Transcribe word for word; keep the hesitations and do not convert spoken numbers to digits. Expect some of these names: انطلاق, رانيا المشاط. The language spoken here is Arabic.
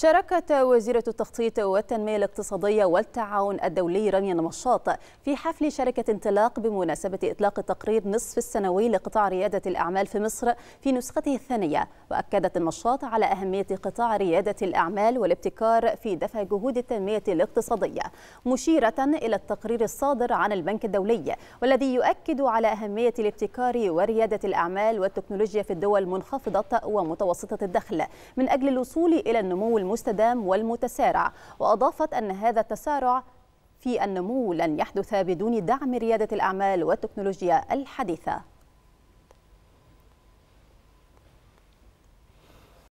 شاركت وزيرة التخطيط والتنمية الاقتصادية والتعاون الدولي رانيا المشاط في حفل شركة انطلاق بمناسبة إطلاق تقرير نصف السنوي لقطاع ريادة الأعمال في مصر في نسخته الثانية. وأكدت المشاط على أهمية قطاع ريادة الأعمال والابتكار في دفع جهود التنمية الاقتصادية، مشيرة إلى التقرير الصادر عن البنك الدولي والذي يؤكد على أهمية الابتكار وريادة الأعمال والتكنولوجيا في الدول منخفضة ومتوسطة الدخل من أجل الوصول إلى النمو المستدام والمتسارع. وأضافت أن هذا التسارع في النمو لن يحدث بدون دعم ريادة الأعمال والتكنولوجيا الحديثة.